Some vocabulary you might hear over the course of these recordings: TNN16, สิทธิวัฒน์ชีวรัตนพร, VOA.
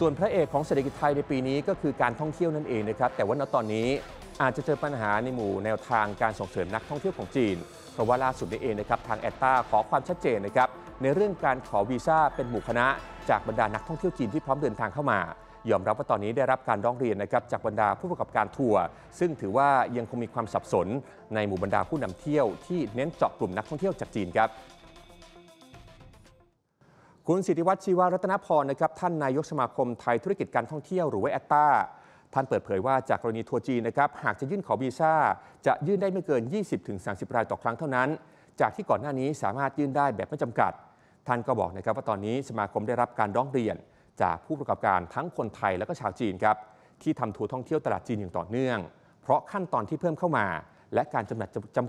ส่วนพระเอกของเศรษฐกิจไทยในปีนี้ก็คือการท่องเที่ยวนั่นเองนะครับแต่ว่าณตอนนี้อาจจะเจอปัญหาในหมู่แนวทางการส่งเสริมนักท่องเที่ยวของจีนเพราะว่าล่าสุดนี้เองนะครับทางแอตตาขอความชัดเจนนะครับในเรื่องการขอวีซ่าเป็นหมู่คณะจากบรรดานักท่องเที่ยวจีนที่พร้อมเดินทางเข้ามายอมรับว่าตอนนี้ได้รับการร้องเรียนนะครับจากบรรดาผู้ประกอบการทัวร์ซึ่งถือว่ายังคงมีความสับสนในหมู่บรรดาผู้นำเที่ยวที่เน้นเจาะกลุ่มนักท่องเที่ยวจากจีนครับคุณสิทธิวัฒน์ชีวรัตนพรนะครับท่านนายกสมาคมไทยธุรกิจการท่องเที่ยวหรือว่าแอตตาท่านเปิดเผยว่าจากกรณีทัวร์จีนนะครับหากจะยื่นขอวีซ่าจะยื่นได้ไม่เกิน 20-30 รายต่อครั้งเท่านั้นจากที่ก่อนหน้านี้สามารถยื่นได้แบบไม่จำกัดท่านก็บอกนะครับว่าตอนนี้สมาคมได้รับการร้องเรียนจากผู้ประกอบการทั้งคนไทยและก็ชาวจีนครับที่ทำทัวร์ท่องเที่ยวตลาดจีนอย่างต่อเนื่องเพราะขั้นตอนที่เพิ่มเข้ามาและการจำ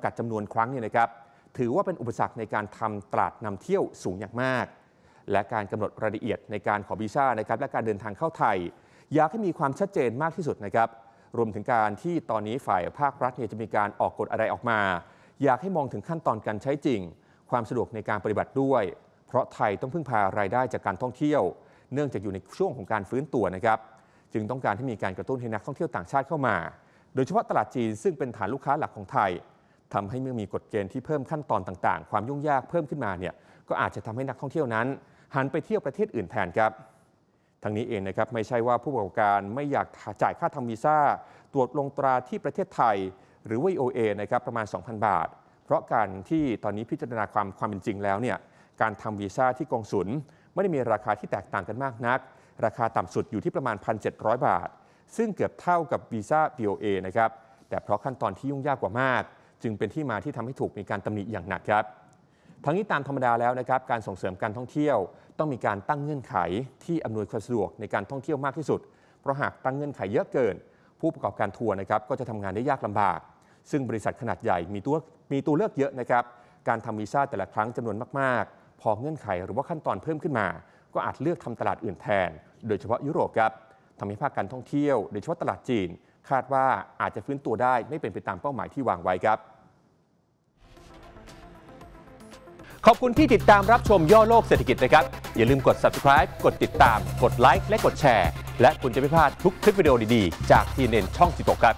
กัดจำนวนครั้งเนี่ยนะครับถือว่าเป็นอุปสรรคในการทำตลาดนำเที่ยวสูงอย่างมากและการกำหนดรายละเอียดในการขอวีซ่านะครับและการเดินทางเข้าไทยอยากให้มีความชัดเจนมากที่สุดนะครับรวมถึงการที่ตอนนี้ฝ่ายภาครัฐจะมีการออกกฎอะไรออกมาอยากให้มองถึงขั้นตอนการใช้จริงความสะดวกในการปฏิบัติด้วยเพราะไทยต้องพึ่งพารายได้จากการท่องเที่ยวเนื่องจากอยู่ในช่วงของการฟื้นตัวนะครับจึงต้องการให้มีการกระตุ้นให้นักท่องเที่ยวต่างชาติเข้ามาโดยเฉพาะตลาดจีนซึ่งเป็นฐานลูกค้าหลักของไทยทำให้เมื่อมีกฎเกณฑ์ที่เพิ่มขั้นตอนต่างๆความยุ่งยากเพิ่มขึ้นมาเนี่ยก็อาจจะทำให้นักท่องเที่ยวนั้นหันไปเที่ยวประเทศอื่นแทนครับทั้งนี้เองนะครับไม่ใช่ว่าผู้ประกอบการไม่อยากจ่ายค่าทำวีซ่าตรวจลงตราที่ประเทศไทยหรือว่า VOA นะครับประมาณ 2,000 บาทเพราะการที่ตอนนี้พิจารณาความเป็นจริงแล้วเนี่ยการทำวีซ่าที่กองสุลไม่ได้มีราคาที่แตกต่างกันมากนักราคาต่ำสุดอยู่ที่ประมาณ 1,700 บาทซึ่งเกือบเท่ากับวีซ่า VOA นะครับแต่เพราะขั้นตอนที่ยุ่งยากกว่ามากจึงเป็นที่มาที่ทำให้ถูกมีการตำหนิอย่างหนักครับทั้งนี้ตามธรรมดาแล้วนะครับการส่งเสริมการท่องเที่ยวต้องมีการตั้งเงื่อนไขที่อำนวยความสะดวกในการท่องเที่ยวมากที่สุดเพราะหากตั้งเงื่อนไขเยอะเกินผู้ประกอบการทัวร์นะครับก็จะทำงานได้ยากลำบากซึ่งบริษัทขนาดใหญ่มีตัวเลือกเยอะนะครับการทำวีซ่าแต่ละครั้งจำนวนมากๆพอเงื่อนไขหรือว่าขั้นตอนเพิ่มขึ้นมาก็อาจเลือกทำตลาดอื่นแทนโดยเฉพาะยุโรปครับทำให้ภาคการท่องเที่ยวโดยเฉพาะตลาดจีนคาดว่าอาจจะฟื้นตัวได้ไม่เป็นไปตามเป้าหมายที่วางไว้ครับขอบคุณที่ติดตามรับชมย่อโลกเศรษฐกิจนะครับอย่าลืมกด subscribe กดติดตามกดไลค์และกดแชร์และคุณจะไม่พลาดทุกคลิปวิดีโอดีๆจากทีเน็นช่อง 16ครับ